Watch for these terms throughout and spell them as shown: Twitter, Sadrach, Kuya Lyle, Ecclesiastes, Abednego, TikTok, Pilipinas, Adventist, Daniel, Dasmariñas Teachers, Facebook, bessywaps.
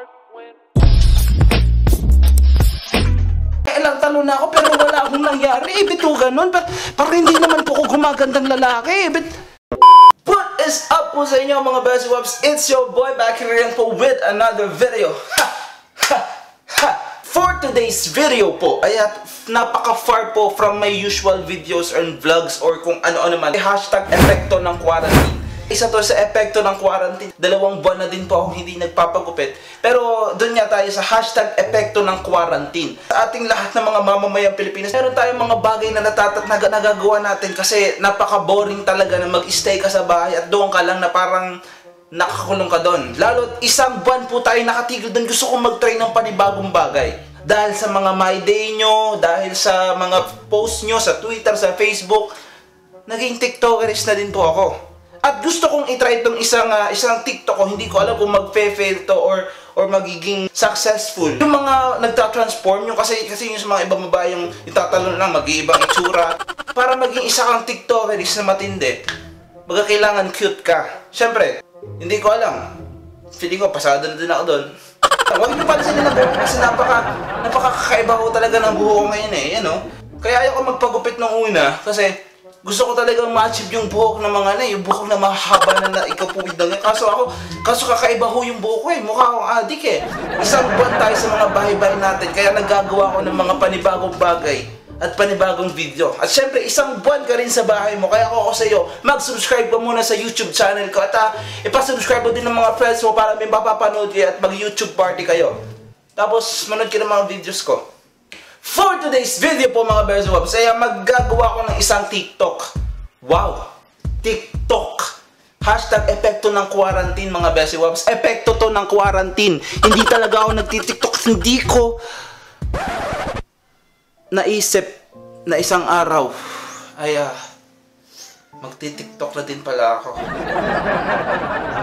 heart when... Kailang talo na ako pero wala akong nangyari. Eh, bito ganun. Parang hindi naman po ako gumagandang lalaki. Eh, What is up po sa inyo mga Best Waps? It's your boy back here again po with another video. Ha! Ha! Ha! For today's video po, ay napaka-far po from my usual videos and vlogs or kung ano-ano man. Hashtag epekto ng quarantine. Isa to sa epekto ng quarantine. 2 buwan na din po akong hindi nagpapagupit. Pero doon nga tayo sa hashtag epekto ng quarantine. Sa ating lahat ng mga mamamayang Pilipinas, meron tayong mga bagay na nagagawa natin kasi napaka-boring talaga na mag-stay ka sa bahay at doon ka lang na parang nakakulong ka doon. Lalo't 1 buwan po tayo nakatigil doon. Gusto kong mag-try ng panibagong bagay. Dahil sa mga my day nyo, dahil sa mga post nyo sa Twitter, sa Facebook, naging TikTokerist na din po ako. At gusto kong i-try itong isang TikTok ko. Hindi ko alam kung mag-fail to or magiging successful. Yung mga nagta-transform yung kasi yung sa mga ibang babae yung itatalon lang mag-iibang itsura. Para maging isa kang TikTokerist na matindi, baga kailangan cute ka. Siyempre, hindi ko alam. Feeling ko, pasado na din ako doon. Huwag nyo pala sila nag-work kasi napakakaiba ko talaga ng buho ko ngayon eh. Yan, no? Kaya ayaw ko magpagupit nung una kasi... Gusto ko talagang ma-achieve yung buhok na mga yung buhok na mahaba na ikapuwid na nga. Kaso kakaiba ho yung buhok ko eh. Mukha akong adik eh. 1 buwan tayo sa mga bahay-bahay natin. Kaya nagagawa ko ng mga panibagong bagay at panibagong video. At syempre, 1 buwan ka rin sa bahay mo. Kaya ako sa'yo, mag-subscribe ka muna sa YouTube channel ko. At ipasubscribe mo din ng mga friends mo para may mapapanood kayo at mag-YouTube party kayo. Tapos, manood ka ng mga videos ko. For today's video po mga Best Waps, ay maggagawa ko ng isang TikTok. Wow! TikTok! Hashtag epekto ng quarantine mga Best Waps. Epekto to ng quarantine. Hindi talaga ako nagtitiktok. Hindi ko naisip na isang araw ay magtitiktok na din pala ako.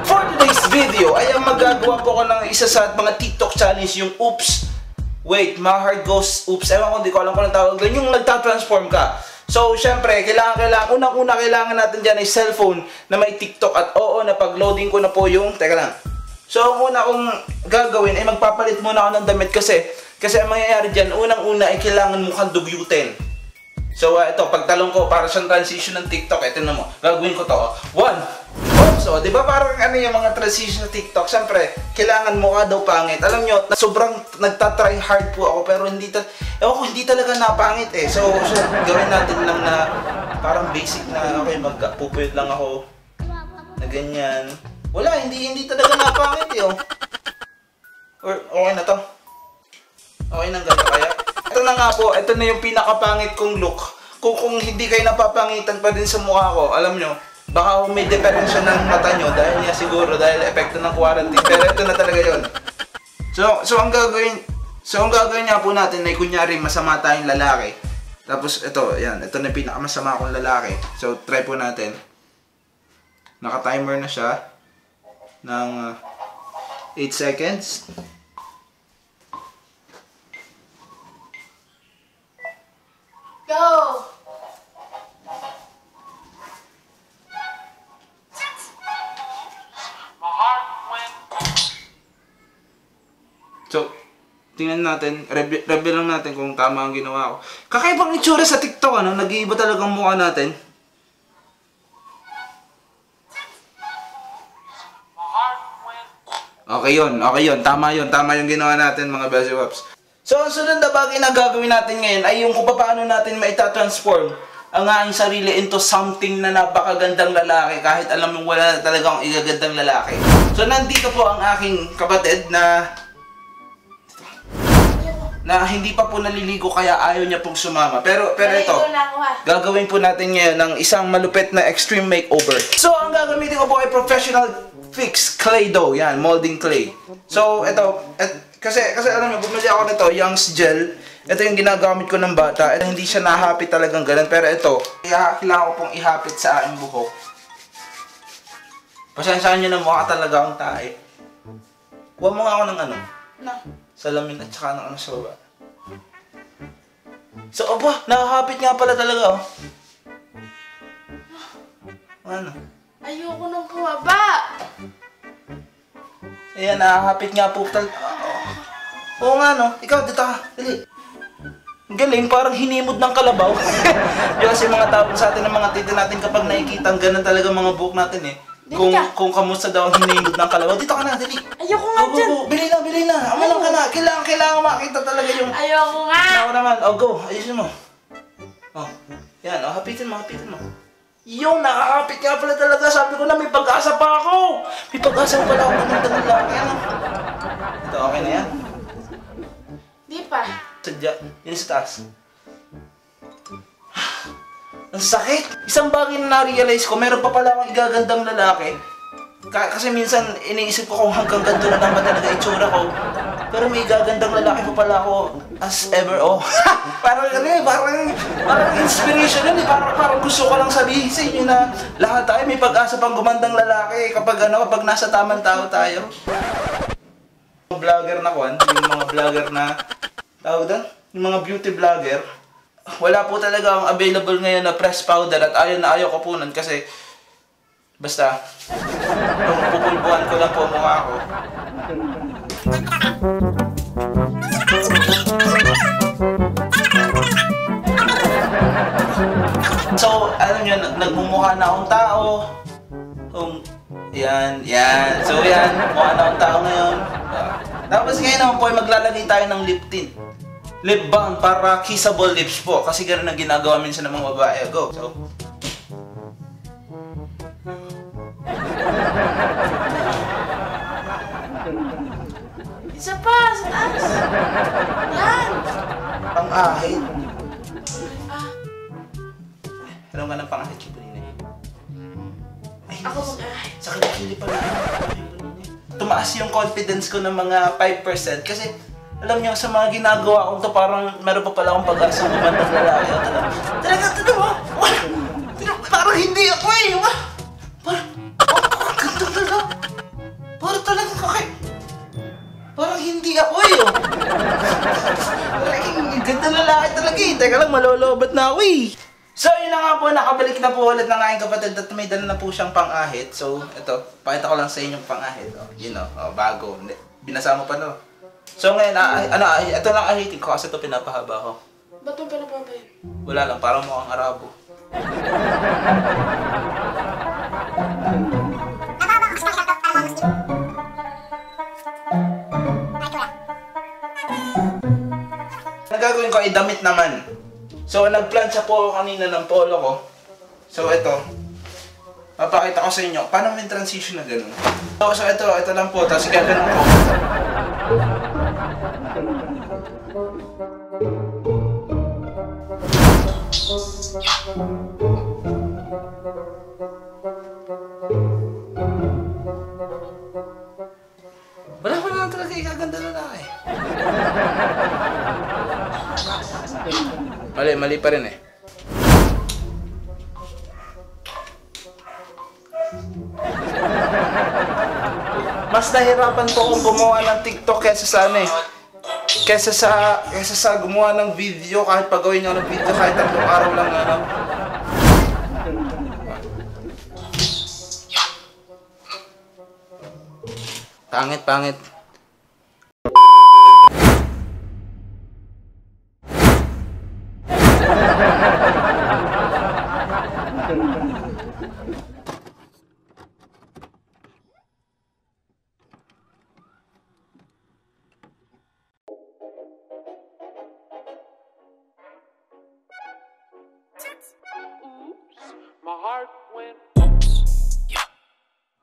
For today's video, ay maggagawa po ko ng isa sa mga TikTok challenge, yung Oops! Wait, my heart goes, oops, ewan ko, hindi ko alam kung anong tawag doon, yung nagta-transform ka. So, syempre, unang-una kailangan natin dyan ay cellphone na may TikTok at oo, napag-loading ko na po yung, teka lang. So, ang una kong gagawin ay magpapalit muna ako ng damit kasi ang mangyayari dyan, unang-una ay kailangan mukhang dugyutin. So, ito, pagtalong ko, para siyang transition ng TikTok, eto na mo, gagawin ko to, 1. So, di ba parang yung mga transition na TikTok, syempre, kailangan mukha daw pangit. Alam nyo, sobrang nagtatry hard po ako, pero hindi talaga napangit eh. So, gawin natin lang na parang basic na, okay, magpupuyot lang ako na ganyan. Wala, hindi talaga napangit eh. Or, okay na to. Okay na ganyan kaya. Ito na nga po, ito na yung pinakapangit kong look. Kung hindi kayo napapangitan pa din sa mukha ko, alam nyo, baka may diferensya ng mata nyo dahil niya siguro, dahil epekto ng quarantine. Pero ito na talaga yun. So ang gagawin niya po natin ay kunyari masama tayong lalaki. Tapos ito, yan. Ito na pinakamasama akong lalaki. So try po natin. Naka-timer na siya ng 8 seconds. Go! So, tingnan natin, review lang natin kung tama ang ginawa ko. Kakaibang itsura sa TikTok, ano? Nag-iiba talagang mukha natin. Okay yun. Tama yung ginawa natin mga Best Waps. So, ang sunod na bagay na gagawin natin ngayon ay yung kung paano natin maitatransform ang aking sarili into something na napakagandang lalaki kahit alam mong wala na talagang igagandang lalaki. So, nandito po ang aking kapatid na hindi pa po naliligo kaya ayaw niya pong sumama. Pero ito, gagawin po natin ngayon ng isang malupit na extreme makeover. So, ang gagamitin ko po ay professional fix clay dough. Yan, molding clay. So, ito, kasi alam niyo, bumili ako nito, Young's Gel. Ito yung ginagamit ko ng bata. Ito, hindi siya nahapit talagang ganun. Pero ito, kailangan ko pong ihapit sa aking buhok. Pasensyaan niyo na mukha talaga akong tae. Huwag mo nga ako ng salamin at saka ng sa baba. So, aba, nakahapit nga pala talaga, oh. Ano? Ayoko nang bumaba! Ayan, nakahapit nga po talaga. Oo nga, no? Ikaw, dito ka. Dali. Galing, parang hinimod ng kalabaw. Yung kasi mga tapon sa atin ng mga tita natin kapag nakikita, ganun talaga mga buhok natin eh. Kung, ka. Kung kamusta daw ang hinimod ng kalabaw, dito ka na, dali. Ayoko nga dyan. Go. Bili na, bili na. Amalang ka na. Kailangan makita talaga yung... Ayoko nga. Ako naman. Oh, go. Ayusin mo. Oh, yan. Oh, hapitin mo, hapitin mo. Yung nakakapit nga pala talaga. Sabi ko na, may pag-asa pa ako. May pag-asa pala ako. Magandang laki. Ito, okay na yan. Di pa. Sadya, yun sa taas. Ang sakit! Isang bagay na na-realize ko, meron pa pala akong igagandang lalaki. Kasi minsan, iniisip ko kung hanggang ganto na naman talaga itsura ko. Pero may igagandang lalaki pa pala ako as ever, oh. Parang ano eh, parang inspiration yun eh. Parang gusto ko lang sabihin sa inyo na lahat tayo may pag-asa pang gumandang lalaki kapag ano, kapag nasa tamang tao tayo. Mga vlogger na kwan, yung mga vlogger na tawag doon, yung mga beauty vlogger, wala po talaga ang available ngayon na press powder at ayaw na ayaw ko po nun kasi basta kung pupulbuhan ko lang po mukha ko. So, alam nyo, nagmumukha na akong tao. Yan. So, yan. Mukha na akong tao ngayon. Tapos ngayon naman po ay maglalagay tayo ng lip tint. Lip balm para kissable lips po. Kasi gano'n ang ginagawa minsan ng mga babae. Go! So... Isa pa! Sa taas! Yan! Pang-ahit? Alam ka ng pang-ahit ko kanina eh. Ay, ako mag-ahit. Sakit na kili pala. Tumaas yung confidence ko ng mga 5% kasi alam niyo sa mga ginagawa ko to parang meron pa pala akong pag-asa gumandang lalaki. Talaga mo? Parang hindi ako eh. Parang ganito talaga. Parang talaga kakay. Parang hindi ako eh. Parang ganito lalaki talaga eh. Teka lang, malolobat na ako eh. So yun na nga po, nakabalik na po ulit ng aking kapatid at may dala na po siyang pang-ahit. So ito, pakita ko lang sa inyong pang-ahit. Oh, you know, oh, bago. Binasama pa no. So ngayon, ito lang ahitin ko kasi ito pinapahaba ko. Ba't mo pinapahaba yun? Wala lang, parang mukhang Arabo. Nagagawin ko ay damit naman. So, nag-plan siya po kanina ng polo ko. So, ito. Papakita ko sa inyo. Paano may transition na gano'n? So, ito lang po. Tapos, gano'n ko. Wala lang talaga ikaganda na lang eh. Mali pa rin eh. Mas nahirapan po kung gumawa ng TikTok kesa sa gumawa ng video kahit pagawin nyo ng video kahit tatlong araw lang na lang. Pangit.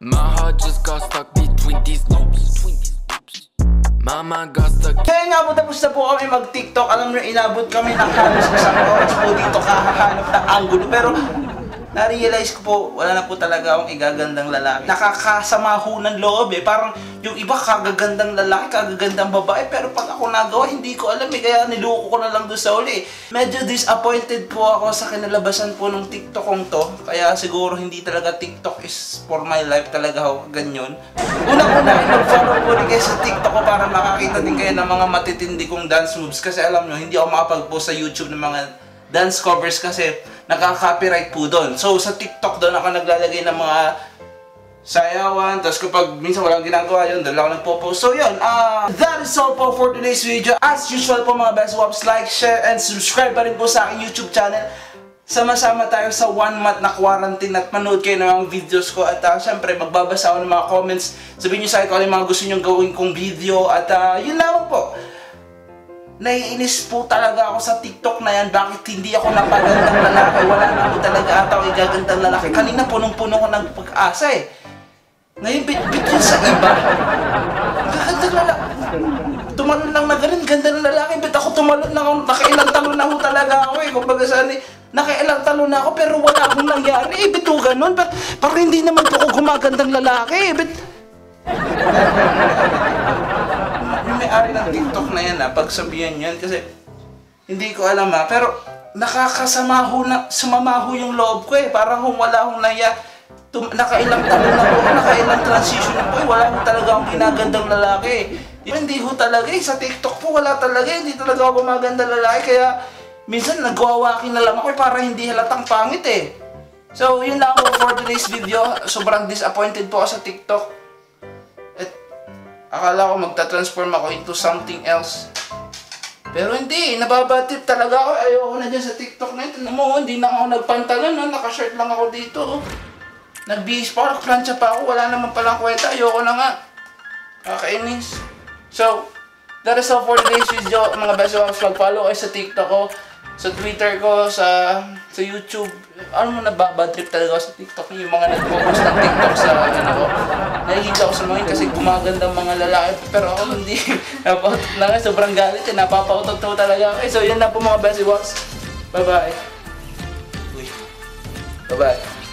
My heart just got stuck between these loops. Mama got stuck. Kaya nga po, tapos na po kami mag-TikTok. Alam nyo, inabot kami ng halos isang oras po dito kakahanap ng angulo. Pero na-realize ko po, wala na po talaga akong igagandang lalaki. Nakakasama ho ng loob eh. Parang yung iba kagagandang lalaki, kagagandang babae. Pero pag ako nagawa, hindi ko alam eh. Kaya niluko ko na lang doon sa uli. Medyo disappointed po ako sa kinalabasan po ng TikTok kong to. Kaya siguro hindi talaga TikTok is for my life talaga ho. Ganyan. Una-una, mag-follow po rin kayo sa TikTok ko para makakita din kayo ng mga matitindi kong dance moves. Kasi alam nyo, hindi ako makapag-post sa YouTube ng mga dance covers kasi nagka-copyright po doon. So, sa TikTok doon ako naglalagay ng mga sayawan. Tapos kapag minsan walang ginagawa yun, dala ko nagpo-post. So yun, that is all po for today's video. As usual po mga best wops, like, share, and subscribe pa rin po sa aking YouTube channel. Sama-sama tayo sa 1 month na quarantine at manood kayo ng mga videos ko. At syempre, magbabasa ako ng mga comments. Sabihin nyo sa akin kung ano yung mga gusto nyo gawin kong video. At yun lang po. Naiinis po talaga ako sa TikTok na yan. Bakit hindi ako napagandang lalaki? Wala na po talaga ata ako igagandang lalaki. Kanina punong-puno ko ng pag-asa eh. Ngayon, bit-bit yun sa iba. Gagandang lalaki. Tumalon lang na ganun, ganda ng lalaki. Bit ako tumalon lang ako. Nakailang talon na ako talaga ako eh. Kung baga saan eh. Nakailang talon na ako pero wala akong nangyari eh. Bit o ganun. Parang hindi naman po ako gumagandang lalaki eh. Bit... may-ari ng TikTok na yan ha, pagsabihan yan kasi hindi ko alam ha, pero nakakasamaho na, sumamaho yung loob ko eh, parang kung wala akong naya, nakailang talon na po, nakailang transition na po eh, wala akong talaga akong ginagandang lalaki eh. Hindi ko talaga eh, sa TikTok po wala talaga eh, hindi talaga ako maganda lalaki, kaya minsan nagwawakin na lang ako eh, para hindi halatang pangit eh. So yun lang po for today's video, sobrang disappointed po ako sa TikTok. Akala ko magta-transform ako into something else. Pero hindi, nababatid talaga ako. Ayoko na dyan sa TikTok na ito. Mo, hindi na ako nagpantalon, no? Nakashirt lang ako dito. Nagbihis pa ako, plancha pa ako. Wala naman palang kwenta. Ayoko na nga. Nakakainis. So, that is all for today's video. Mga best of us, mag-follow kayo sa TikTok ko, sa Twitter ko, sa YouTube. Ano mo, nababatrip talaga ako sa TikTok. Yung mga nag-focus ng TikTok sa ano ko. Nakikita ko sa mga yun kasi gumaganda mga lalaki. Pero ako hindi. Napautot na nga. Sobrang galit eh. Napapautot na talaga. Okay, so yun na po mga bestie walks. Bye-bye. Bye-bye.